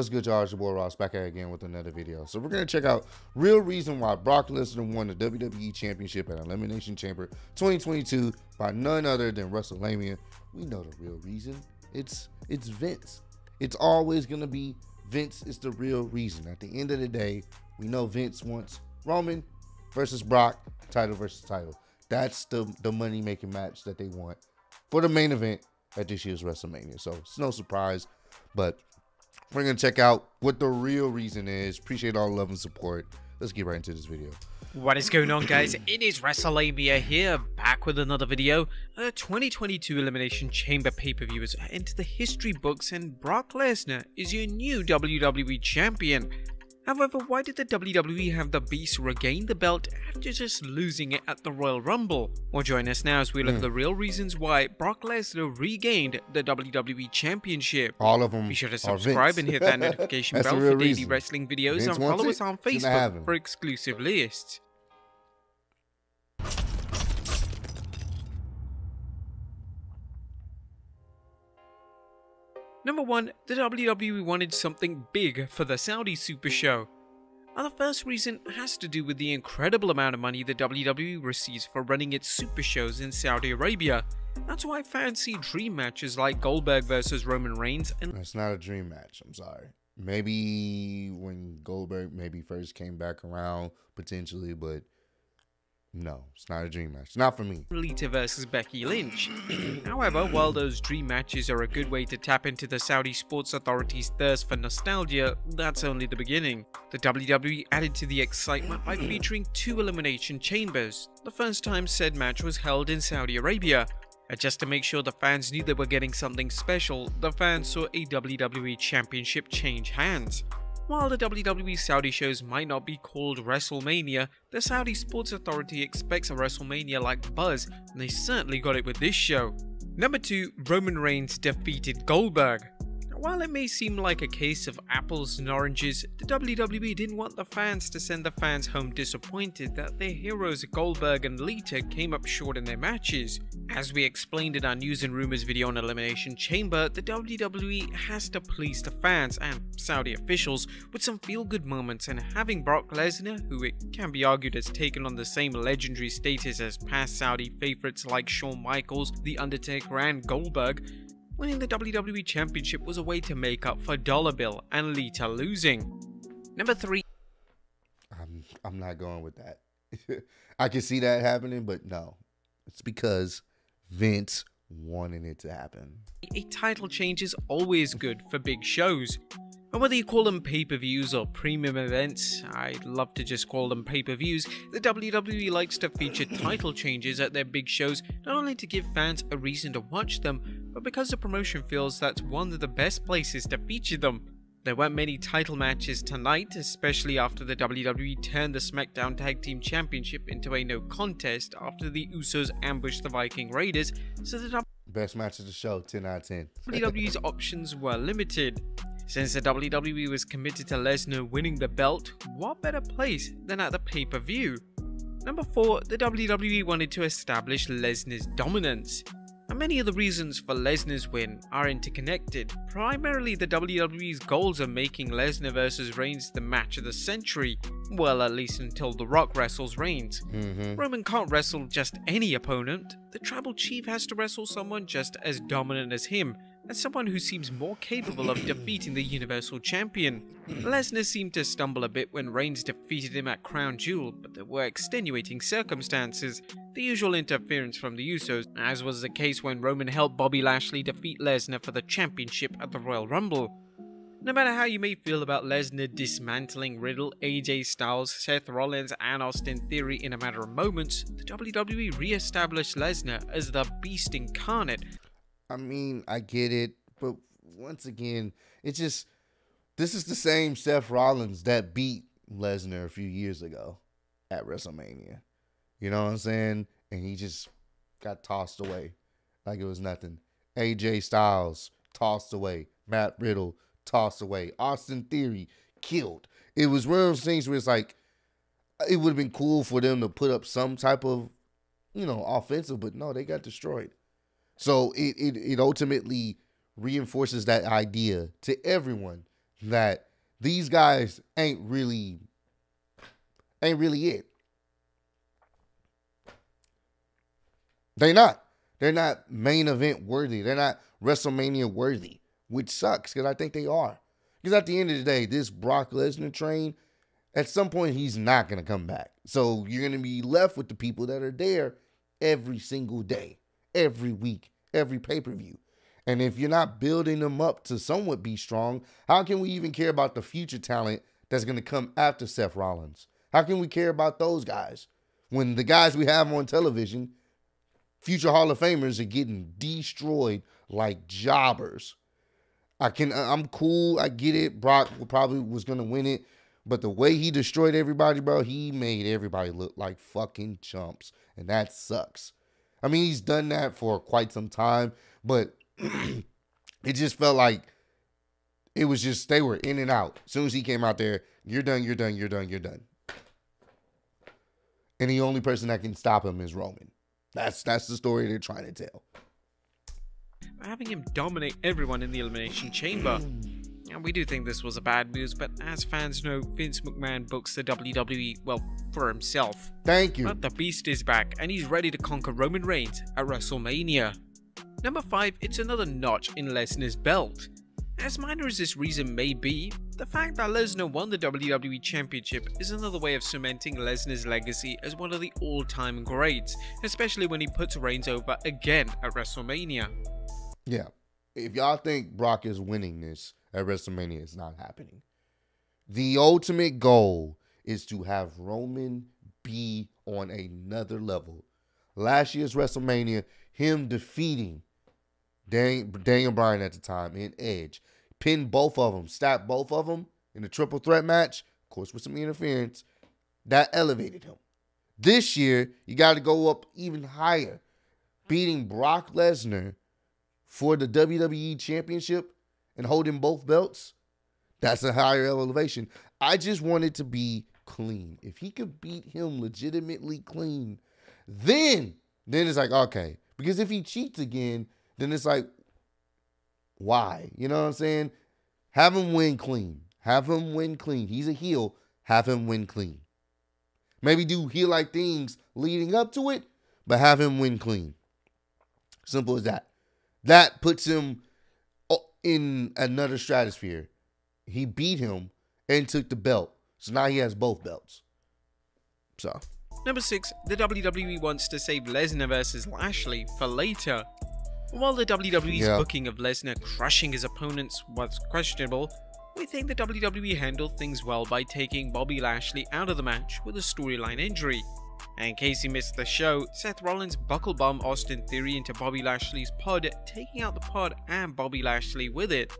What's good, y'all? It's your boy Ross back at it again with another video. So we're going to check out real reason why Brock Lesnar won the WWE Championship at Elimination Chamber 2022 by none other than WrestleMania. We know the real reason. It's Vince. It's always going to be Vince is the real reason. At the end of the day, we know Vince wants Roman versus Brock, title versus title. That's the money-making match that they want for the main event at this year's WrestleMania. So it's no surprise, but we're going to check out what the real reason is. Appreciate all love and support. Let's get right into this video. What is going on, guys? It is WrestleMania here, back with another video. The 2022 Elimination Chamber pay-per-view has entered the history books, and Brock Lesnar is your new WWE Champion. However, why did the WWE have the Beast regain the belt after just losing it at the Royal Rumble? Well, join us now as we look at the real reasons why Brock Lesnar regained the WWE Championship. All of them. Be sure to subscribe and hit that notification bell for daily wrestling videos, and follow us on Facebook for exclusive lists. Number 1, the WWE wanted something big for the Saudi Super Show. And the first reason has to do with the incredible amount of money the WWE receives for running its Super Shows in Saudi Arabia. That's why fancy dream matches like Goldberg versus Roman Reigns and... It's not a dream match, I'm sorry. Maybe when Goldberg first came back around, potentially, but... No, it's not a dream match. Not for me. Lita versus Becky Lynch. However, while those dream matches are a good way to tap into the Saudi Sports Authority's thirst for nostalgia, that's only the beginning. The WWE added to the excitement by featuring 2 Elimination Chambers. The first time said match was held in Saudi Arabia. And just to make sure the fans knew they were getting something special, the fans saw a WWE Championship change hands. While the WWE Saudi shows might not be called WrestleMania, the Saudi Sports Authority expects a WrestleMania-like buzz, and they certainly got it with this show. Number 2, Roman Reigns defeated Goldberg. While it may seem like a case of apples and oranges, the WWE didn't want the fans to send the fans home disappointed that their heroes Goldberg and Lita came up short in their matches. As we explained in our News and Rumors video on Elimination Chamber, the WWE has to please the fans and Saudi officials with some feel-good moments, and having Brock Lesnar, who it can be argued has taken on the same legendary status as past Saudi favourites like Shawn Michaels, The Undertaker and Goldberg, winning the WWE Championship was a way to make up for Dollar Bill and Lita losing. Number 3. I'm not going with that. I can see that happening, but no. It's because Vince wanted it to happen. A title change is always good for big shows. And whether you call them pay-per-views or premium events, I'd love to just call them pay-per-views, the WWE likes to feature title changes at their big shows, not only to give fans a reason to watch them, but because the promotion feels that's one of the best places to feature them. There weren't many title matches tonight, especially after the WWE turned the SmackDown Tag Team Championship into a no contest after the Usos ambushed the Viking Raiders, so the best match of the show, 10 out of 10. WWE's options were limited. Since the WWE was committed to Lesnar winning the belt, what better place than at the pay-per-view? Number 4, the WWE wanted to establish Lesnar's dominance. And many of the reasons for Lesnar's win are interconnected. Primarily, the WWE's goals are making Lesnar vs. Reigns the match of the century. Well, at least until The Rock wrestles Reigns. Roman can't wrestle just any opponent. The Tribal Chief has to wrestle someone just as dominant as him, and someone who seems more capable of defeating the Universal Champion. Lesnar seemed to stumble a bit when Reigns defeated him at Crown Jewel, but there were extenuating circumstances, the usual interference from the Usos, as was the case when Roman helped Bobby Lashley defeat Lesnar for the championship at the Royal Rumble. No matter how you may feel about Lesnar dismantling Riddle, AJ Styles, Seth Rollins and Austin Theory in a matter of moments, the WWE re-established Lesnar as the Beast incarnate. I mean, I get it, but once again, it's just, this is the same Seth Rollins that beat Lesnar a few years ago at WrestleMania. You know what I'm saying? And he just got tossed away like it was nothing. AJ Styles, tossed away. Matt Riddle, tossed away. Austin Theory, killed. It was one of those things where it's like, it would have been cool for them to put up some type of, you know, offensive, but no, they got destroyed. So it ultimately reinforces that idea to everyone that these guys ain't really it. They're not. They're not main event worthy. They're not WrestleMania worthy, which sucks because I think they are. Because at the end of the day, this Brock Lesnar train, at some point, he's not going to come back. So you're going to be left with the people that are there every single day, every week, every pay-per-view. And if you're not building them up to somewhat be strong, how can we even care about the future talent that's going to come after Seth Rollins? How can we care about those guys when the guys we have on television, future Hall of Famers, are getting destroyed like jobbers? I'm cool. I get it. Brock probably was going to win it. But the way he destroyed everybody, bro, he made everybody look like fucking chumps. And that sucks. I mean, he's done that for quite some time, but it just felt like it was just, they were in and out. As soon as he came out there, you're done, you're done, you're done, you're done. And the only person that can stop him is Roman. That's the story they're trying to tell. We're having him dominate everyone in the Elimination Chamber. And we do think this was a bad move, but as fans know, Vince McMahon books the WWE, well, for himself. Thank you. But the Beast is back, and he's ready to conquer Roman Reigns at WrestleMania. Number 5, it's another notch in Lesnar's belt. As minor as this reason may be, the fact that Lesnar won the WWE Championship is another way of cementing Lesnar's legacy as one of the all-time greats, especially when he puts Reigns over again at WrestleMania. Yeah, if y'all think Brock is winning this at WrestleMania, it's not happening. The ultimate goal is to have Roman be on another level. Last year's WrestleMania, him defeating Daniel Bryan at the time and Edge, pinned both of them, stopped both of them in a triple threat match, of course with some interference, that elevated him. This year, you got to go up even higher. Beating Brock Lesnar for the WWE Championship and holding both belts, that's a higher elevation. I just want it to be clean. If he could beat him legitimately clean, then it's like, okay. Because if he cheats again, then it's like, why? You know what I'm saying? Have him win clean. Have him win clean. He's a heel. Have him win clean. Maybe do heel-like things leading up to it, but have him win clean. Simple as that. That puts him in another stratosphere. He beat him and took the belt. So now he has both belts. So. Number 6, the WWE wants to save Lesnar versus Lashley for later. While the WWE's booking of Lesnar crushing his opponents was questionable, we think the WWE handled things well by taking Bobby Lashley out of the match with a storyline injury. And in case you missed the show, Seth Rollins buckle-bombed Austin Theory into Bobby Lashley's pod, taking out the pod and Bobby Lashley with it.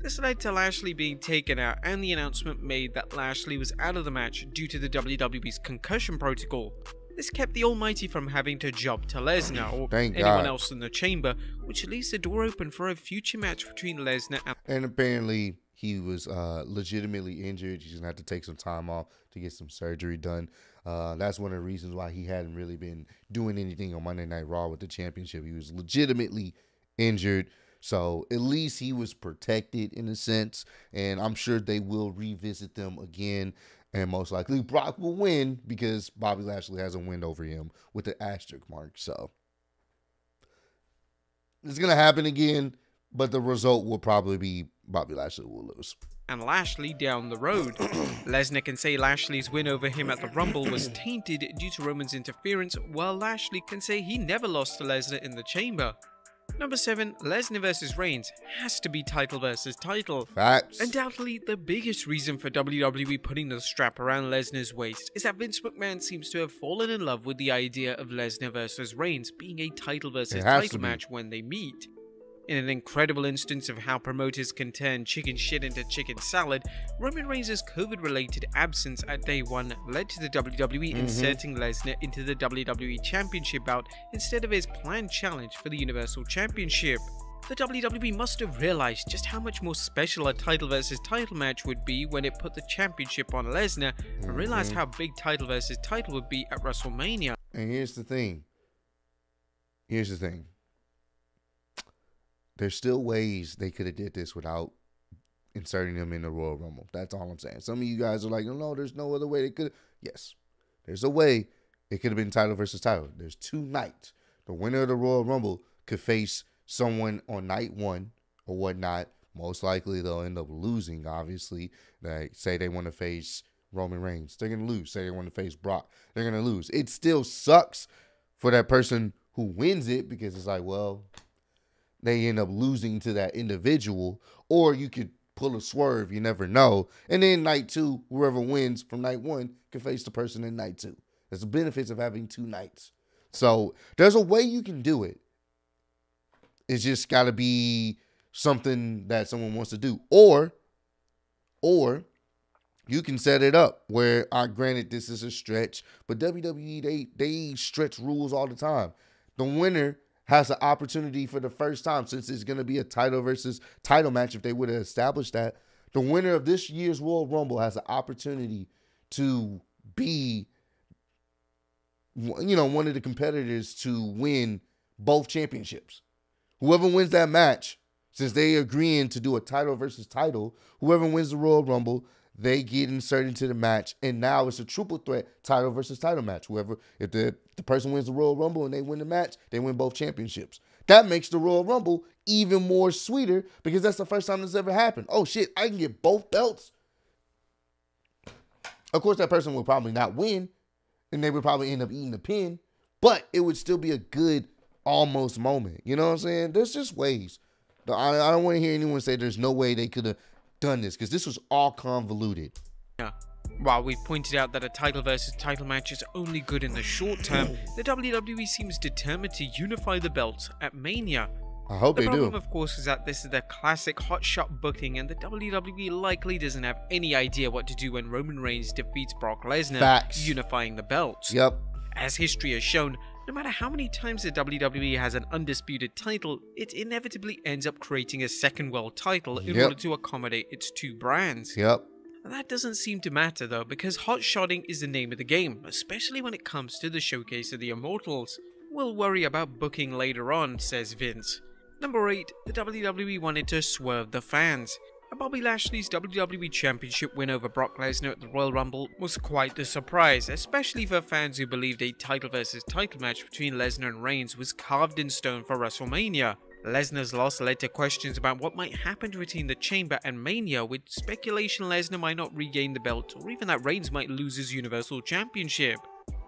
This led to Lashley being taken out and the announcement made that Lashley was out of the match due to the WWE's concussion protocol. This kept the Almighty from having to job to Lesnar or anyone else in the chamber, which leaves the door open for a future match between Lesnar and... apparently he was legitimately injured. He's going to have to take some time off to get some surgery done. That's one of the reasons why he hadn't really been doing anything on Monday Night Raw with the championship. He was legitimately injured. So at least he was protected in a sense, and I'm sure they will revisit them again, and most likely Brock will win because Bobby Lashley has a win over him with the asterisk mark. So it's going to happen again, but the result will probably be Bobby Lashley will lose. And Lashley down the road. Lesnar can say Lashley's win over him at the Rumble was tainted due to Roman's interference, while Lashley can say he never lost to Lesnar in the chamber. Number 7, Lesnar vs. Reigns has to be title vs. title. Facts. Undoubtedly, the biggest reason for WWE putting the strap around Lesnar's waist is that Vince McMahon seems to have fallen in love with the idea of Lesnar vs. Reigns being a title vs. title match when they meet. In an incredible instance of how promoters can turn chicken shit into chicken salad, Roman Reigns' COVID-related absence at Day 1 led to the WWE inserting Lesnar into the WWE Championship bout instead of his planned challenge for the Universal Championship. The WWE must have realized just how much more special a title versus title match would be when it put the championship on Lesnar and realized how big title versus title would be at WrestleMania. And here's the thing. Here's the thing. There's still ways they could have did this without inserting them in the Royal Rumble. That's all I'm saying. Some of you guys are like, no, there's no other way they could. Yes, there's a way. It could have been title versus title. There's two nights. The winner of the Royal Rumble could face someone on night one or whatnot. Most likely they'll end up losing, obviously. Like, say they want to face Roman Reigns. They're going to lose. Say they want to face Brock. They're going to lose. It still sucks for that person who wins it because it's like, well, they end up losing to that individual. Or you could pull a swerve. You never know. And then night two, whoever wins from night one can face the person in night two. That's the benefits of having two nights. So there's a way you can do it. It's just got to be something that someone wants to do. Or you can set it up where, granted, this is a stretch, but WWE, they stretch rules all the time. The winner has an opportunity for the first time, since it's going to be a title versus title match if they would have established that. The winner of this year's Royal Rumble has an opportunity to be, you know, one of the competitors to win both championships. Whoever wins that match, since they agreeing to do a title versus title, whoever wins the Royal Rumble, they get inserted into the match, and now it's a triple threat title versus title match. Whoever, if the person wins the Royal Rumble and they win the match, they win both championships. That makes the Royal Rumble even more sweeter because that's the first time this ever happened. Oh shit, I can get both belts. Of course, that person will probably not win, and they would probably end up eating the pin, but it would still be a good almost moment. You know what I'm saying? There's just ways. I don't want to hear anyone say there's no way they could have done this, because this was all convoluted. Yeah. While we pointed out that a title versus title match is only good in the short term, the WWE seems determined to unify the belts at Mania. I hope they do. The problem, of course, is that this is the classic hotshot booking, and the WWE likely doesn't have any idea what to do when Roman Reigns defeats Brock Lesnar, facts, unifying the belts. Yep. As history has shown, no matter how many times the WWE has an undisputed title, it inevitably ends up creating a second world title in, yep, order to accommodate its two brands. Yep. And that doesn't seem to matter though, because hotshotting is the name of the game, especially when it comes to the showcase of the Immortals. We'll worry about booking later on, says Vince. Number 8, the WWE wanted to swerve the fans. Bobby Lashley's WWE Championship win over Brock Lesnar at the Royal Rumble was quite the surprise, especially for fans who believed a title versus title match between Lesnar and Reigns was carved in stone for WrestleMania. Lesnar's loss led to questions about what might happen between the Chamber and Mania, with speculation Lesnar might not regain the belt or even that Reigns might lose his Universal Championship.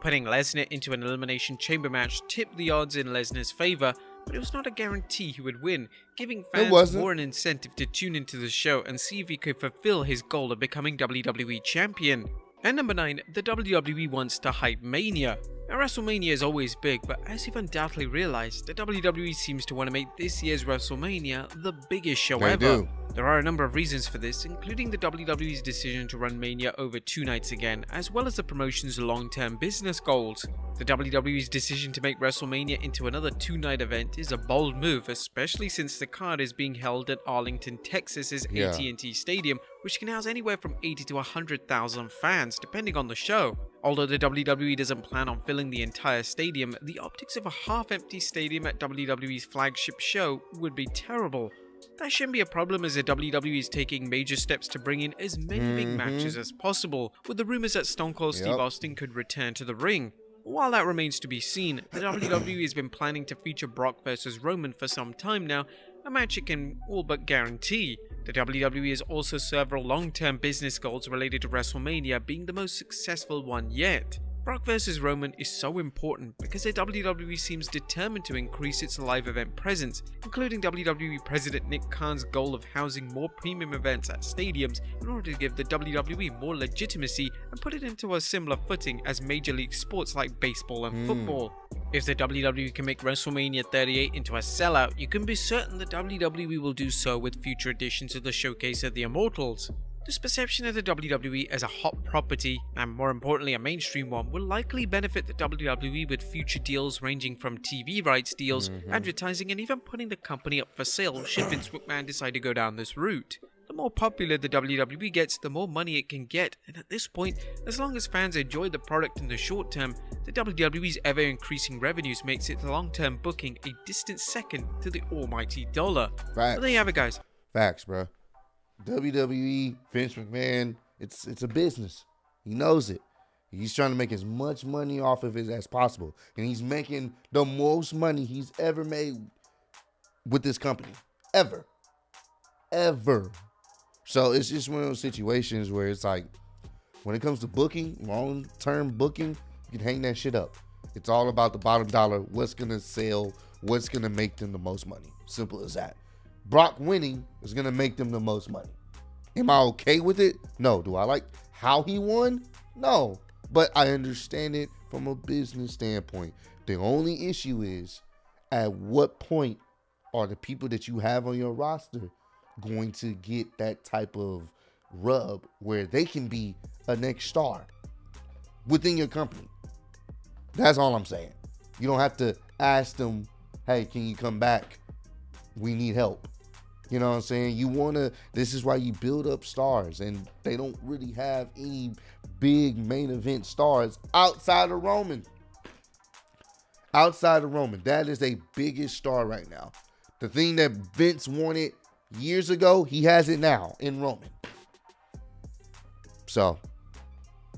Putting Lesnar into an Elimination Chamber match tipped the odds in Lesnar's favour, but it was not a guarantee he would win, giving fans more an incentive to tune into the show and see if he could fulfill his goal of becoming WWE Champion. And number 9, the WWE wants to hype Mania. Now, WrestleMania is always big, but as you've undoubtedly realized, the WWE seems to want to make this year's WrestleMania the biggest show ever. There are a number of reasons for this, including the WWE's decision to run Mania over two nights again, as well as the promotion's long-term business goals. The WWE's decision to make WrestleMania into another two-night event is a bold move, especially since the card is being held at Arlington, Texas's AT&T Stadium, which can house anywhere from 80 to 100,000 fans, depending on the show. Although the WWE doesn't plan on filling the entire stadium, the optics of a half-empty stadium at WWE's flagship show would be terrible. That shouldn't be a problem, as the WWE is taking major steps to bring in as many big matches as possible, with the rumors that Stone Cold Steve Austin could return to the ring. While that remains to be seen, the WWE has been planning to feature Brock vs. Roman for some time now, a match it can all but guarantee. The WWE has also several long-term business goals related to WrestleMania being the most successful one yet. Brock vs. Roman is so important because the WWE seems determined to increase its live event presence, including WWE President Nick Khan's goal of housing more premium events at stadiums in order to give the WWE more legitimacy and put it into a similar footing as major league sports like baseball and football. If the WWE can make WrestleMania 38 into a sellout, you can be certain the WWE will do so with future editions of the Showcase of the Immortals. This perception of the WWE as a hot property, and more importantly a mainstream one, will likely benefit the WWE with future deals ranging from TV rights deals, advertising, and even putting the company up for sale should Vince McMahon decide to go down this route. The more popular the WWE gets, the more money it can get, and at this point, as long as fans enjoy the product in the short term, the WWE's ever-increasing revenues makes its long-term booking a distant second to the almighty dollar. Facts. But there you have it, guys. Facts, bro. WWE, Vince McMahon, it's a business. He knows it. He's trying to make as much money off of it as possible. And he's making the most money he's ever made with this company. Ever. Ever. So it's just one of those situations where it's like, when it comes to booking, long-term booking, you can hang that shit up. It's all about the bottom dollar, what's going to sell, what's going to make them the most money. Simple as that. Brock winning is going to make them the most money. Am I okay with it? No. Do I like how he won? No. But I understand it from a business standpoint. The only issue is, at what point are the people that you have on your roster going to get that type of rub where they can be a next star within your company? That's all I'm saying. You don't have to ask them, hey, can you come back? We need help. You know what I'm saying? You want to, this is why you build up stars, and they don't really have any big main event stars outside of Roman. Outside of Roman. That is the biggest star right now. The thing that Vince wanted years ago, he has it now in Roman. So,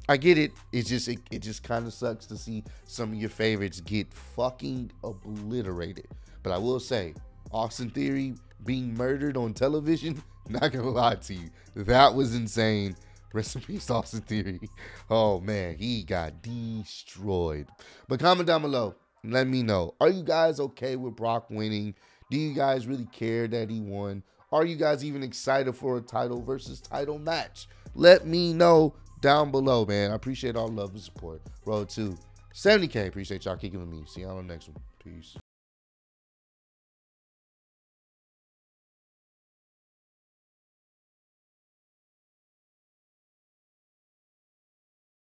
I get it. It's just, it just kind of sucks to see some of your favorites get fucking obliterated. But I will say, Austin Theory being murdered on television, not gonna lie to you, that was insane. Rest in peace, Austin Theory. Oh man, he got destroyed. But comment down below and let me know, are you guys okay with Brock winning? Do you guys really care that he won? Are you guys even excited for a title versus title match? Let me know down below, man. I appreciate all love and support. Road to 70K. Appreciate y'all kicking with me. See y'all on the next one. Peace.